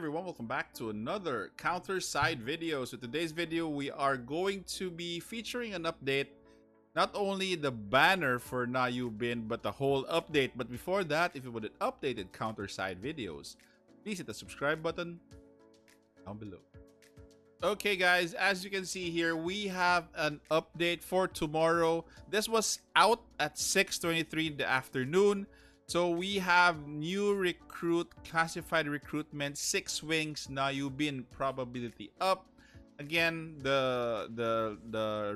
everyone, welcome back to another Counter:Side video. So today's video we are going to be featuring an update, not only the banner for Na Yubin but the whole update. But before that, if you wanted updated Counter:Side videos, please hit the subscribe button down below. Okay guys, as you can see here, we have an update for tomorrow. This was out at 6:23 in the afternoon. So we have new recruit, classified recruitment, 6 wings, Na Yubin probability up. Again, the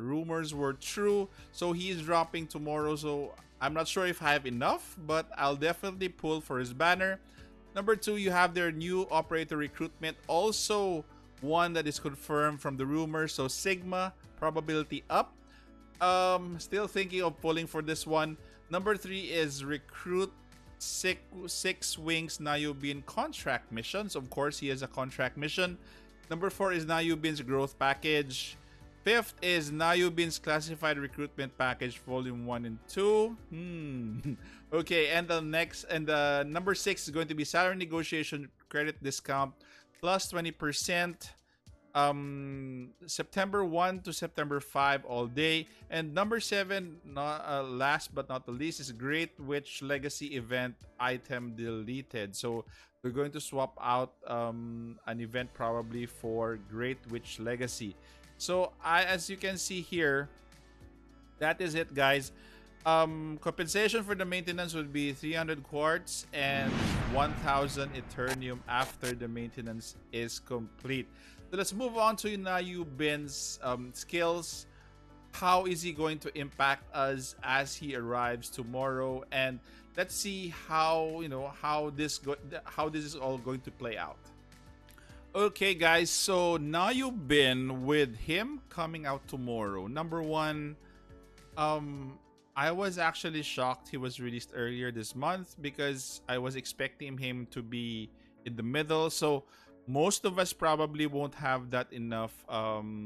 rumors were true. So he is dropping tomorrow. So I'm not sure if I have enough, but I'll definitely pull for his banner. Number 2, you have their new operator recruitment. Also one that is confirmed from the rumors. So Sigma probability up. Still thinking of pulling for this one. Number 3 is recruit 6 wings Na Yubin contract missions. Of course, he has a contract mission. Number 4 is Na Yubin's growth package. 5th is Na Yubin's classified recruitment package, volume 1 and 2. Okay, and the next and the number 6 is going to be salary negotiation credit discount plus 20%. September 1 to September 5 all day. And number 7, not last but not the least, is Great Witch Legacy event item deleted. So we're going to swap out an event probably for Great Witch Legacy. So as you can see here, that is it guys. Compensation for the maintenance would be 300 quartz and 1000 Eternium after the maintenance is complete. So let's move on to Na Yubin's skills. How is he going to impact us as he arrives tomorrow? And let's see how this is all going to play out. Okay, guys. So Na Yubin, with him coming out tomorrow. Number 1, I was actually shocked he was released earlier this month because I was expecting him to be in the middle. So most of us probably won't have that enough,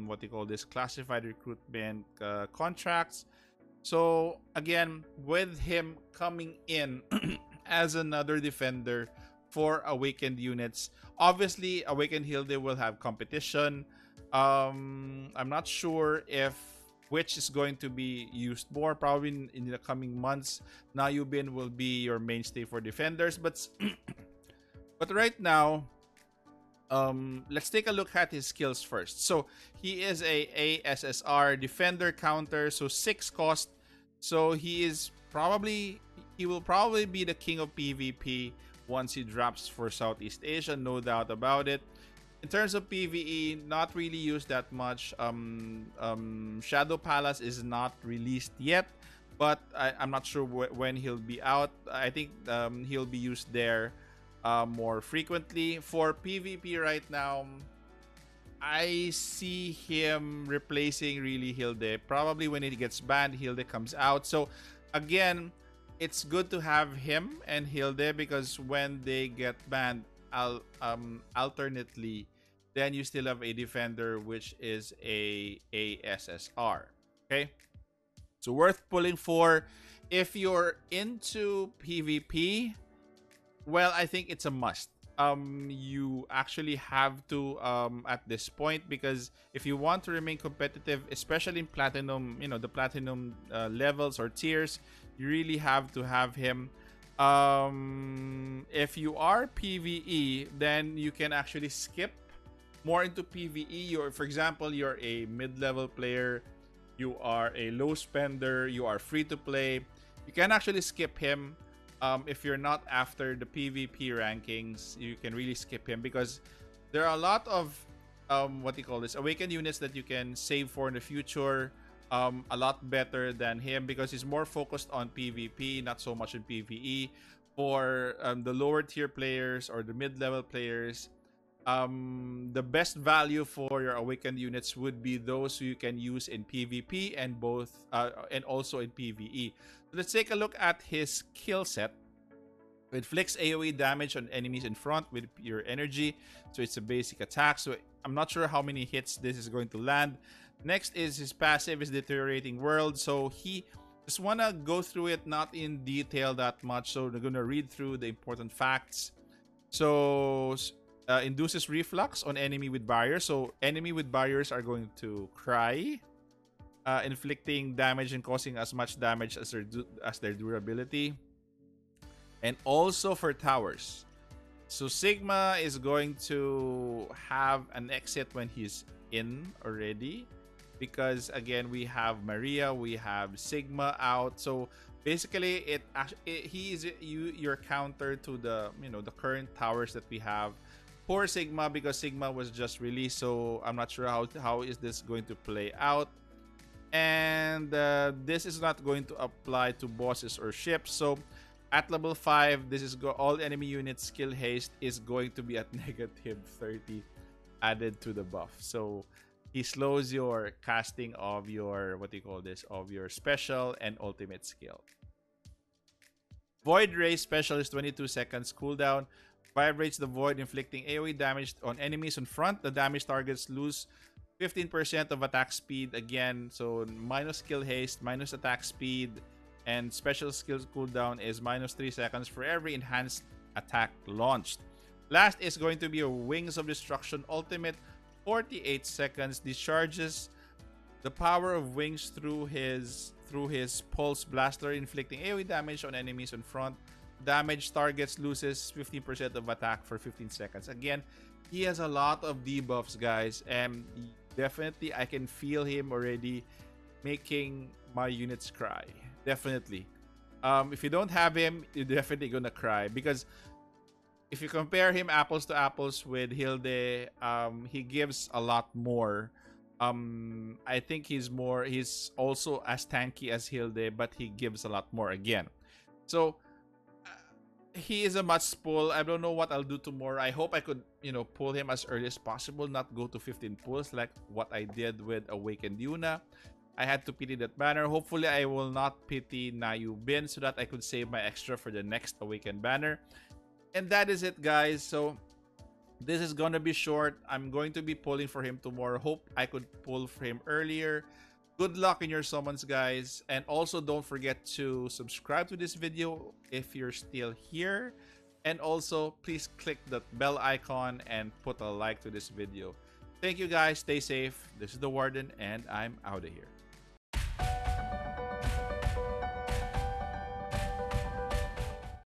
what they call this, classified recruitment contracts. So again, with him coming in as another defender for Awakened units, obviously Awakened Hilde will have competition. I'm not sure if which is going to be used more probably in the coming months. Na Yubin will be your mainstay for defenders, but but right now, let's take a look at his skills first. So he is a ASSR defender counter, so 6 cost. So he will probably be the king of PvP once he drops for Southeast Asia, no doubt about it. In terms of PvE, not really used that much. Shadow Palace is not released yet, but I'm not sure when he'll be out. I think he'll be used there more frequently. For PvP right now, I see him replacing really Hilde. Probably when it gets banned, Hilde comes out. So again, it's good to have him and Hilde because when they get banned, alternately, then you still have a defender which is a SSR. Okay, so worth pulling for if you're into PvP. Well, I think it's a must. You actually have to at this point, because if you want to remain competitive, especially in platinum, the platinum levels or tiers, you really have to have him. If you are PvE, then you can actually skip more into PvE. Or for example, you're a mid-level player, you are a low spender, you are free to play, you can actually skip him. If you're not after the PvP rankings, you can really skip him because there are a lot of Awakened units that you can save for in the future. A lot better than him because he's more focused on PvP, not so much in PvE. For the lower tier players or the mid-level players, the best value for your Awakened units would be those you can use in PvP and also in PvE. So let's take a look at his skill set. It inflicts AoE damage on enemies in front with your energy. So it's a basic attack. So I'm not sure how many hits this is going to land. Next is his passive is Deteriorating World. So he just want to go through it, not in detail that much. So we're going to read through the important facts. So Induces reflux on enemy with barriers. So enemy with barriers are going to cry, inflicting damage and causing as much damage as their durability. And also for towers. So Sigma is going to have an exit when he's in already. Because again, we have Maria, we have Sigma out. So basically, you're counter to the the current towers that we have. Poor Sigma, because Sigma was just released. So I'm not sure how is this going to play out. And this is not going to apply to bosses or ships. So at level 5, this is all enemy units skill haste is going to be at negative 30 added to the buff. So he slows your casting of your, of your special and ultimate skill. Void Ray special is 22 seconds cooldown. Vibrates the void, inflicting AoE damage on enemies in front. The damage targets lose 15% of attack speed again. So minus skill haste, minus attack speed, and special skills cooldown is minus 3 seconds for every enhanced attack launched. Last is going to be a Wings of Destruction ultimate. 48 seconds, discharges the power of wings through his pulse blaster, inflicting AoE damage on enemies in front. Damage targets loses 15% of attack for 15 seconds. Again, he has a lot of debuffs, guys, and definitely I can feel him already making my units cry. Definitely. If you don't have him, you're definitely gonna cry, because if you compare him apples to apples with Hilde, he gives a lot more. I think he's also as tanky as Hilde, but he gives a lot more again. So he is a must pull. I don't know what I'll do tomorrow. I hope I could, pull him as early as possible, not go to 15 pulls like what I did with Awakened Yuna. I had to pity that banner. Hopefully, I will not pity Na Yubin so that I could save my extra for the next Awakened banner. And that is it, guys. So this is gonna be short. I'm going to be pulling for him tomorrow. Hope I could pull for him earlier. Good luck in your summons, guys. And also don't forget to subscribe to this video if you're still here. And also please click the bell icon and put a like to this video. Thank you, guys. Stay safe. This is the Warden, and I'm out of here.